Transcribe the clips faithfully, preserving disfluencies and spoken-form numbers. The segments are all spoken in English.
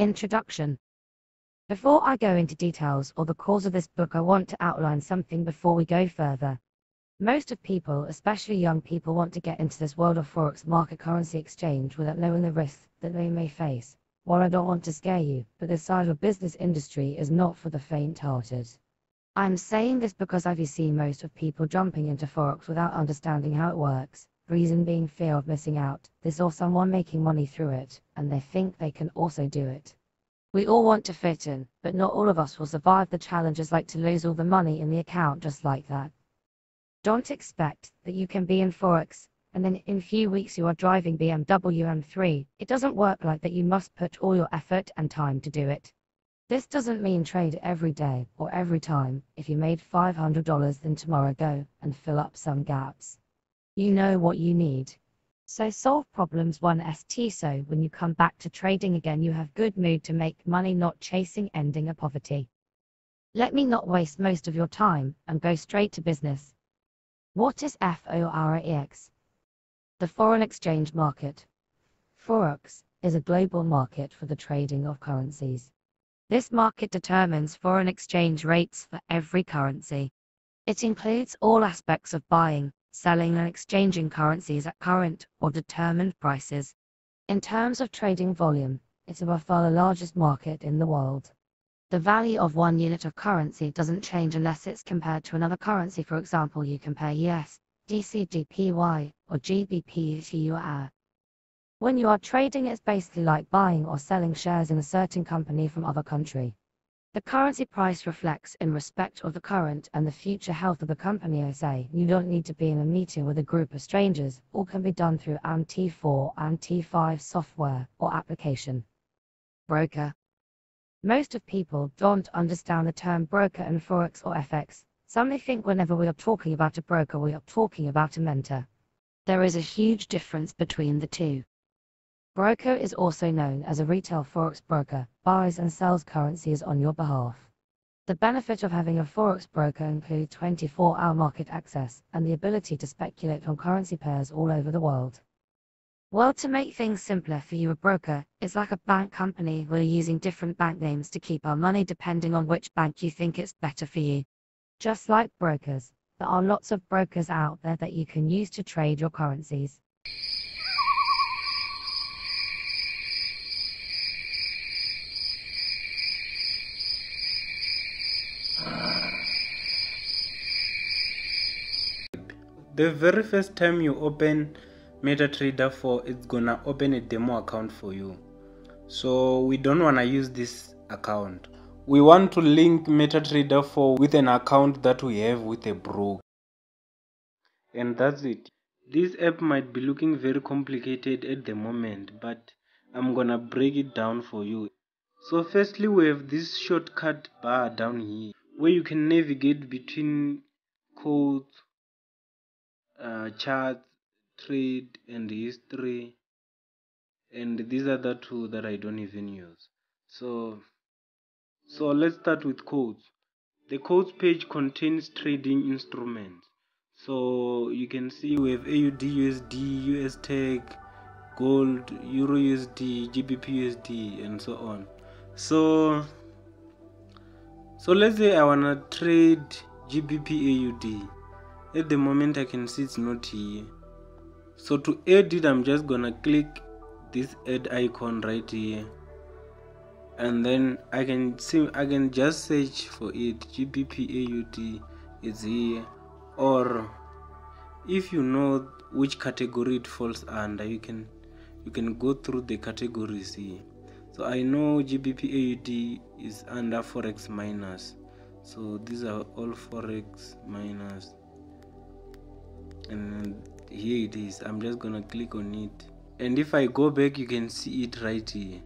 Introduction. Before I go into details or the cause of this book, I want to outline something before we go further. Most of people, especially young people, want to get into this world of Forex market currency exchange without knowing the risks that they may face. While I don't want to scare you, but this side of business industry is not for the faint-hearted. I'm saying this because I've seen most of people jumping into Forex without understanding how it works, reason being fear of missing out, they saw someone making money through it, and they think they can also do it. We all want to fit in, but not all of us will survive the challenges like to lose all the money in the account just like that. Don't expect that you can be in Forex, and then in few weeks you are driving B M W M three. It doesn't work like that. You must put all your effort and time to do it. This doesn't mean trade every day or every time. If you made five hundred dollars, then tomorrow go and fill up some gaps. You know what you need. So solve problems one S T, so when you come back to trading again you have good mood to make money, not chasing ending a poverty. Let me not waste most of your time and go straight to business. What is Forex? The foreign exchange market. Forex is a global market for the trading of currencies. This market determines foreign exchange rates for every currency. It includes all aspects of buying, selling and exchanging currencies at current or determined prices. In terms of trading volume, it's by far the largest market in the world. The value of one unit of currency doesn't change unless it's compared to another currency. For example, you compare U S D, G B P Y, or G B P to U S D. When you are trading, it's basically like buying or selling shares in a certain company from other country. The currency price reflects in respect of the current and the future health of the company. I say you don't need to be in a meeting with a group of strangers, all can be done through M T four, M T five software or application. Broker. Most of people don't understand the term broker and Forex or F X. Some may think whenever we are talking about a broker we are talking about a mentor. There is a huge difference between the two. Broker is also known as a retail Forex broker, buys and sells currencies on your behalf. The benefit of having a Forex broker includes twenty-four hour market access and the ability to speculate on currency pairs all over the world. Well, to make things simpler for you, a broker is like a bank company. We're using different bank names to keep our money depending on which bank you think it's better for you. Just like brokers, there are lots of brokers out there that you can use to trade your currencies. The very first time you open MetaTrader four, it's gonna open a demo account for you. So we don't wanna use this account. We want to link MetaTrader four with an account that we have with a broker. And that's it. This app might be looking very complicated at the moment, but I'm gonna break it down for you. So firstly, we have this shortcut bar down here where you can navigate between codes, Uh, charts, trade and history, and these are the two that I don't even use. So so let's start with codes. The codes page contains trading instruments, so you can see we have A U D, U S D, U S tech, gold, EURUSD, G B P U S D, and so on. So so let's say I wanna trade G B P A U D. At the moment I can see it's not here. So to add it, I'm just gonna click this add icon right here, and then I can see I can just search for it. G B P A U D is here, or if you know which category it falls under, you can you can go through the categories here. So I know G B P A U D is under Forex minus, so these are all Forex minus. And here it is. I'm just gonna click on it, and if I go back you can see it right here.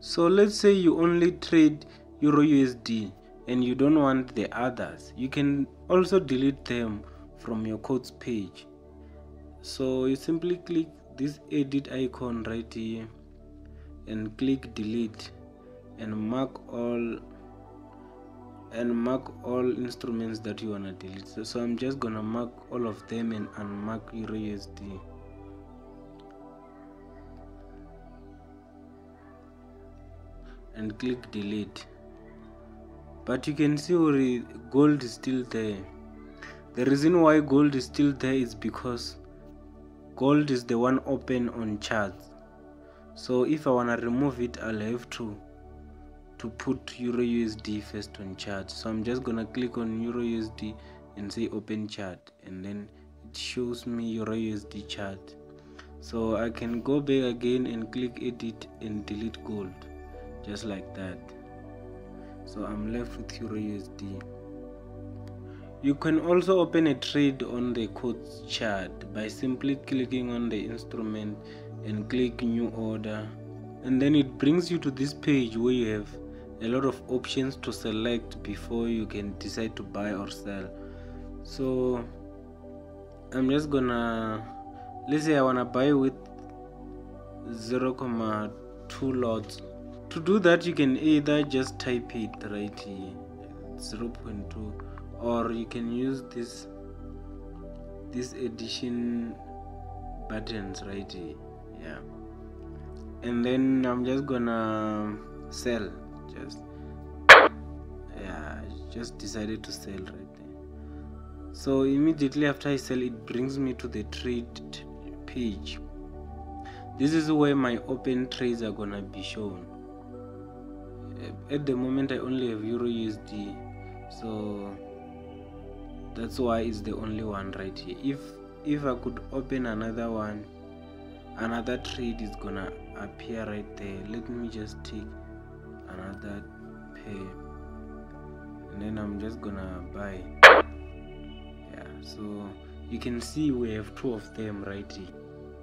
So let's say you only trade EURUSD and you don't want the others, you can also delete them from your codes page. So you simply click this edit icon right here and click delete, and mark all and mark all instruments that you wanna delete. So, so I'm just gonna mark all of them and unmark EURUSD. and click delete. But you can see gold is still there. The reason why gold is still there is because gold is the one open on charts. So if I wanna remove it, I'll have to to put EURUSD first on chart. So I'm just gonna click on EURUSD and say open chart, and then it shows me EURUSD chart. So I can go back again and click edit and delete gold, just like that. So I'm left with EURUSD. You can also open a trade on the quotes chart by simply clicking on the instrument and click new order, and then it brings you to this page where you have a lot of options to select before you can decide to buy or sell. So I'm just gonna, let's say I wanna buy with zero point two lots. To do that, you can either just type it right here, zero point two, or you can use this this addition buttons right here. Yeah, and then I'm just gonna sell. Just yeah, just decided to sell right there. So immediately after I sell, it brings me to the trade page. This is where my open trades are gonna be shown. At the moment I only have EURUSD, so that's why it's the only one right here. If if I could open another one, another trade is gonna appear right there. Let me just take another pair, and then I'm just gonna buy. Yeah, so you can see we have two of them right here.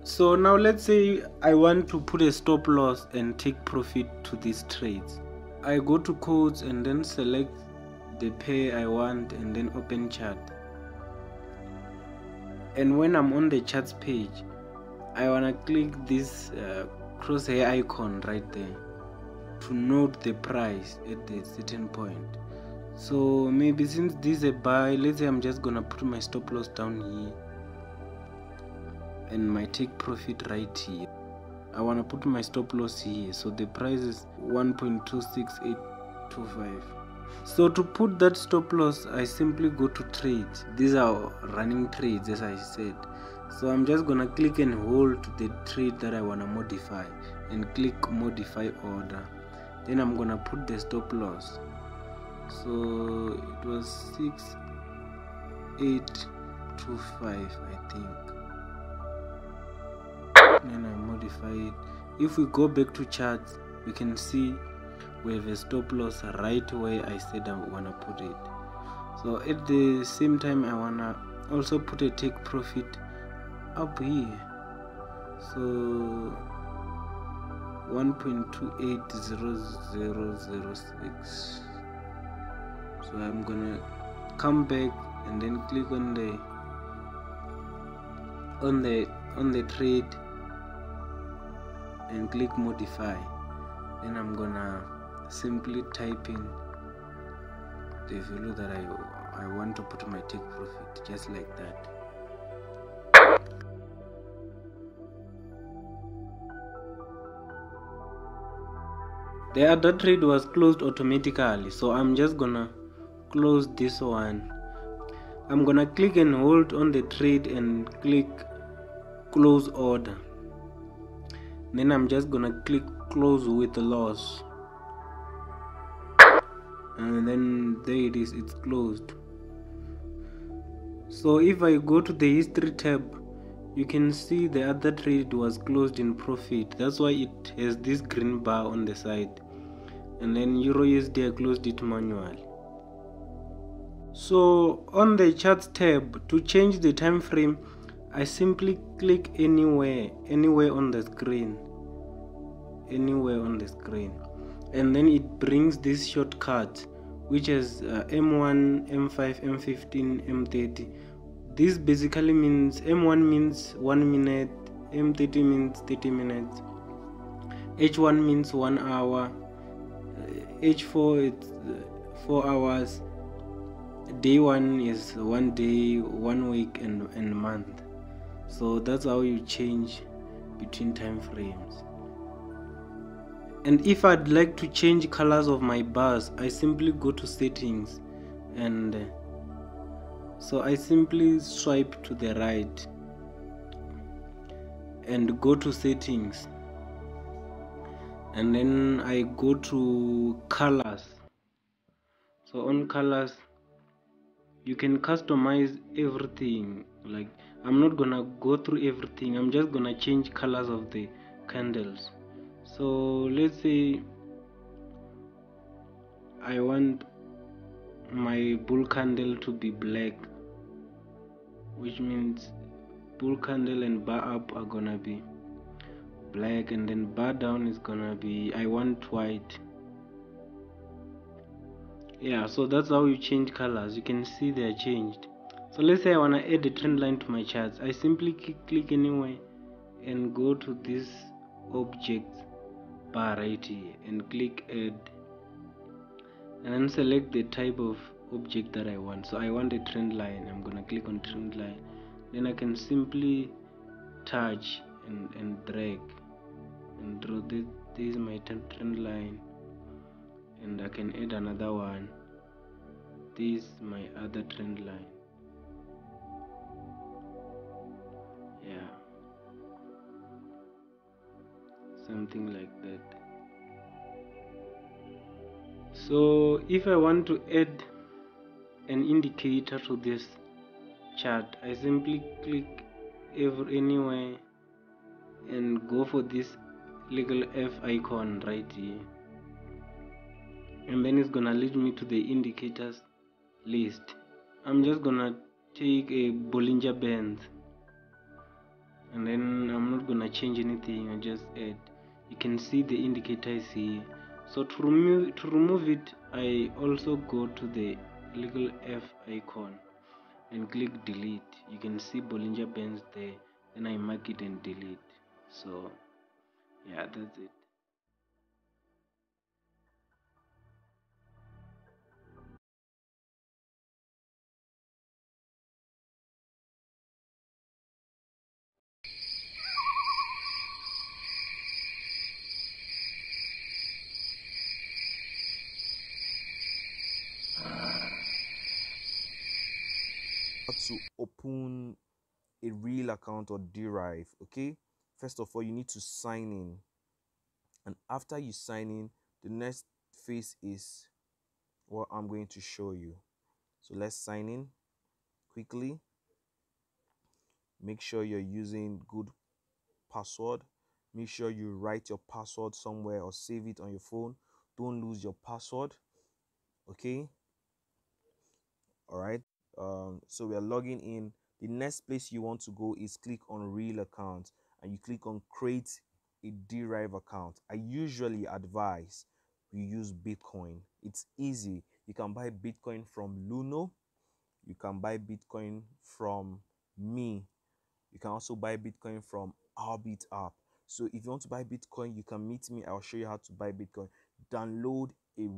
So now let's say I want to put a stop loss and take profit to these trades. I go to quotes and then select the pair I want and then open chart. And when I'm on the charts page, I wanna click this uh, crosshair icon right there to note the price at a certain point. So maybe since this is a buy, let's say I'm just gonna put my stop loss down here and my take profit right here. I wanna put my stop loss here, so the price is one point two six eight two five. So to put that stop loss, I simply go to trades. These are running trades, as I said. So I'm just gonna click and hold the trade that I wanna modify and click modify order. Then I'm gonna put the stop loss. So it was six eight two five, I think. Then I modify it. If we go back to charts, we can see we have a stop loss right where I said I wanna put it. So at the same time, I wanna also put a take profit up here. So one point two eight zero zero zero six. So I'm gonna come back and then click on the on the on the trade and click modify. Then I'm gonna simply type in the value that I, I want to put my take profit, just like that. The other trade was closed automatically, so I'm just gonna close this one. I'm gonna click and hold on the trade and click close order. Then I'm just gonna click close with the loss, and then there it is, it's closed. So if I go to the history tab, you can see the other trade was closed in profit. That's why it has this green bar on the side, and then EURUSD, I closed it manually. So on the charts tab, to change the time frame, I simply click anywhere, anywhere on the screen, anywhere on the screen, and then it brings this shortcut, which is uh, M one, M five, M fifteen, M thirty. This basically means M one means one minute, M thirty means thirty minutes, H one means one hour, H four it's uh, four hours, day one is one day, one week, and and month. So that's how you change between time frames. And if I'd like to change colors of my bars, I simply go to settings, and uh, so I simply swipe to the right and go to settings, and then I go to colors. So on colors you can customize everything. Like, I'm not gonna go through everything, I'm just gonna change colors of the candles. So let's say I want my bull candle to be black, which means bull candle and bar up are gonna be black, and then bar down is gonna be, I want white. Yeah, so that's how you change colors. You can see they are changed. So let's say I want to add a trend line to my charts. I simply click anywhere and go to this object bar right here and click add, and then select the type of object that I want. So I want a trend line, I'm gonna click on trend line, then I can simply touch and, and drag and draw this. This is my trend line, and I can add another one. This is my other trend line. Yeah, something like that. So if I want to add an indicator to this chart, I simply click every anywhere and go for this little F icon right here, and then it's gonna lead me to the indicators list. I'm just gonna take a Bollinger Band, and then I'm not gonna change anything, I just add. You can see the indicators here. So to remove to remove it, I also go to the little F icon and click delete. You can see Bollinger Bands there, then I mark it and delete. So yeah, that's it. To open a real account or Deriv, okay, first of all you need to sign in, and after you sign in, the next phase is what I'm going to show you. So let's sign in quickly. Make sure you're using good password. Make sure you write your password somewhere or save it on your phone. Don't lose your password, okay? All right. Um, so we are logging in. The next place you want to go is click on real account, and you click on create a Deriv account. I usually advise you use Bitcoin. It's easy. You can buy Bitcoin from Luno, you can buy Bitcoin from me, you can also buy Bitcoin from our Bit app. So if you want to buy Bitcoin, you can meet me. I'll show you how to buy Bitcoin. Download a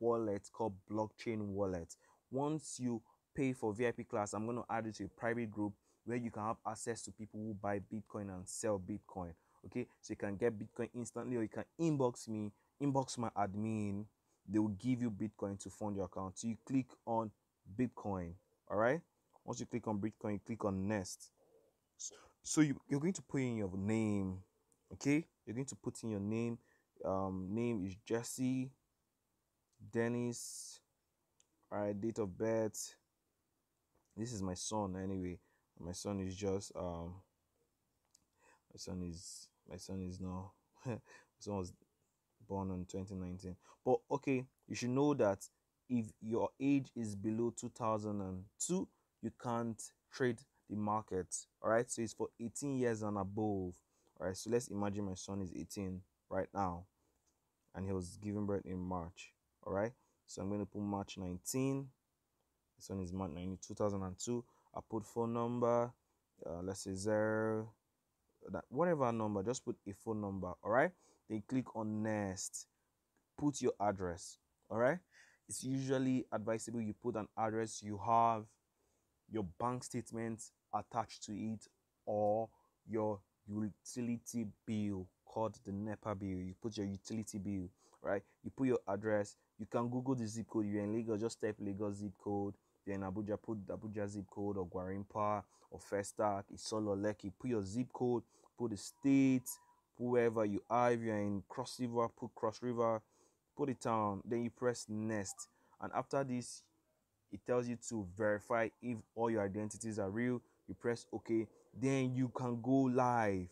wallet called Blockchain Wallet. Once you pay for V I P class, I'm going to add it to a private group where you can have access to people who buy Bitcoin and sell Bitcoin, okay? So you can get Bitcoin instantly, or you can inbox me, inbox my admin, they will give you Bitcoin to fund your account. So you click on Bitcoin, all right? Once you click on Bitcoin, you click on next. So you, you're going to put in your name, okay? You're going to put in your name. Um, name is Jesse Dennis, all right? Date of birth. This is my son anyway. My son is just um my son is my son is now my son was born on twenty nineteen. But okay, you should know that if your age is below two thousand two, you can't trade the market. Alright, so it's for eighteen years and above. Alright, so let's imagine my son is eighteen right now, and he was given birth in March. Alright, so I'm gonna put March nineteenth. This one is March nineteenth, two thousand two. I put phone number, uh, let's say zero, that whatever number, just put a phone number, all right? Then click on next, put your address, all right? It's usually advisable you put an address, you have your bank statement attached to it, or your utility bill called the NEPA bill. You put your utility bill, right? You put your address. You can Google the zip code. You're in Lagos, just type Lagos zip code. You're in Abuja, put Abuja zip code, or Gwarinpa, or Festac, Isolo, Lekki. Put your zip code, put the state, put wherever you are. If you're in Cross River, put Cross River, put the town. Then you press next. And after this, it tells you to verify if all your identities are real. You press OK. Then you can go live.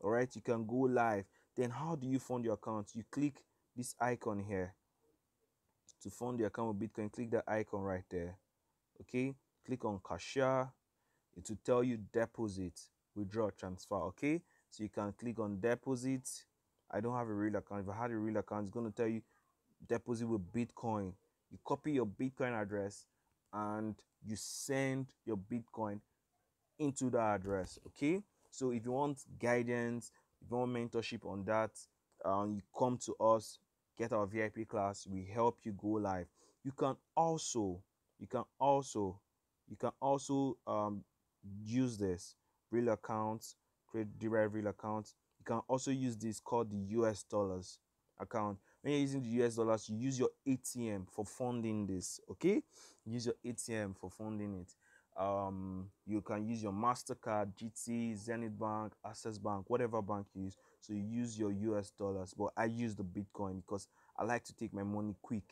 All right, you can go live. Then how do you fund your account? You click this icon here to fund your account with Bitcoin. Click that icon right there. Okay, click on cashier. It will tell you deposit, withdraw, transfer. Okay, so you can click on deposit. I don't have a real account. If I had a real account, it's going to tell you deposit with Bitcoin. You copy your Bitcoin address and you send your Bitcoin into that address. Okay, so if you want guidance, if you want mentorship on that, um, you come to us, get our V I P class, we help you go live. You can also, you can also, you can also um, use this real accounts, create derived real accounts. You can also use this called the U S dollars account. When you're using the U S dollars, you use your A T M for funding this. Okay, use your A T M for funding it. Um, you can use your MasterCard, G T, Zenith Bank, Access Bank, whatever bank you use. So you use your U S dollars, but I use the Bitcoin because I like to take my money quick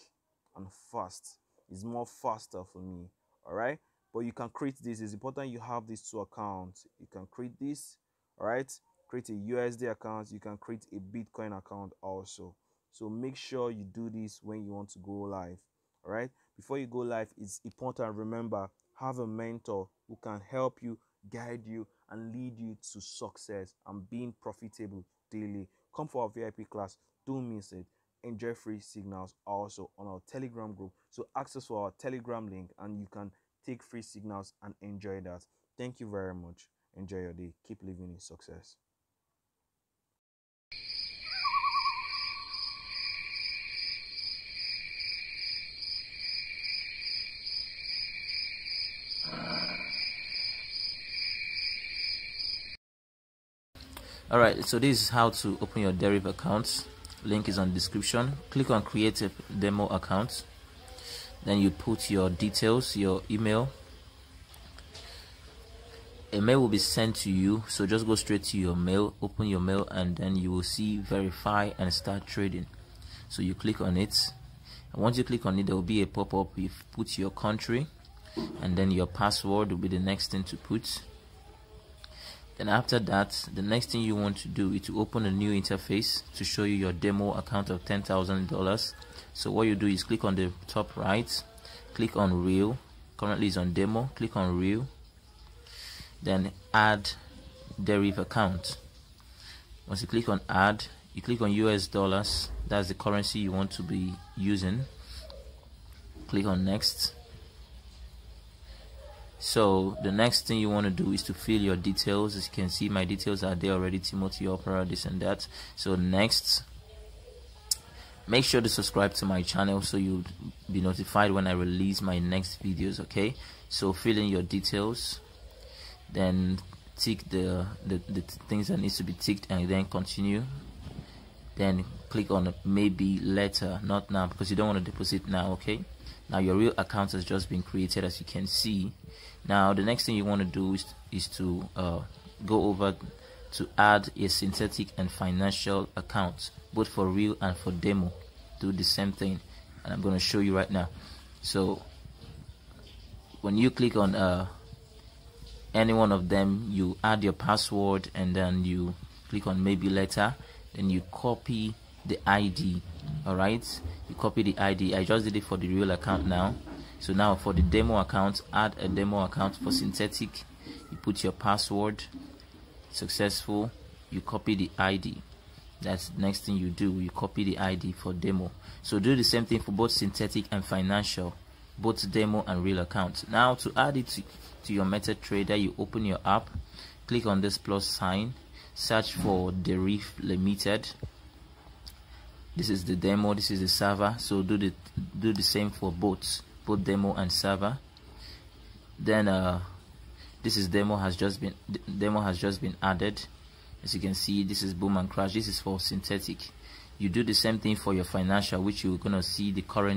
and fast. It's more faster for me. All right, but you can create this. It's important you have these two accounts. You can create this. All right, create a U S D account. You can create a Bitcoin account also. So make sure you do this when you want to go live. All right, before you go live, it's important, remember, have a mentor who can help you, guide you, and lead you to success and being profitable daily. Come for our V I P class. Don't miss it. Enjoy free signals also on our Telegram group. So access for our Telegram link and you can take free signals and enjoy that. Thank you very much. Enjoy your day. Keep living in success. Alright, so this is how to open your Deriv account. Link is on description. Click on create a demo account. Then you put your details, your email. A mail will be sent to you, so just go straight to your mail, open your mail, and then you will see verify and start trading. So you click on it, and once you click on it, there will be a pop-up. You put your country and then your password will be the next thing to put. Then after that, the next thing you want to do is to open a new interface to show you your demo account of ten thousand dollars. So what you do is click on the top right, click on real, currently it's on demo, click on real, then add Deriv account. Once you click on add, you click on U S dollars, that's the currency you want to be using. Click on next. So the next thing you want to do is to fill your details. As you can see, my details are there already, Timothy Opera, this and that. So next, make sure to subscribe to my channel so you'll be notified when I release my next videos. Okay, so fill in your details, then tick the, the, the things that needs to be ticked and then continue. Then click on maybe later, not now, because you don't want to deposit now. Okay, now your real account has just been created, as you can see. Now the next thing you want to do is, is to uh, go over to add a synthetic and financial account, both for real and for demo. Do the same thing, and I'm going to show you right now. So when you click on uh, any one of them, you add your password and then you click on maybe later, then you copy the I D. All right, you copy the I D. I just did it for the real account now. So now for the demo account, add a demo account. For synthetic, you put your password, successful, you copy the I D. That's the next thing you do, you copy the I D for demo. So do the same thing for both synthetic and financial, both demo and real account. Now to add it to, to your MetaTrader, you open your app, click on this plus sign, search for Deriv Limited. This is the demo, this is the server. So do the do the same for both both demo and server. Then uh this is demo has just been demo has just been added. As you can see, this is boom and crash. This is for synthetic. You do the same thing for your financial, which you're going to see the current